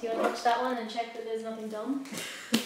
Do you want to watch that one and check that there's nothing dumb?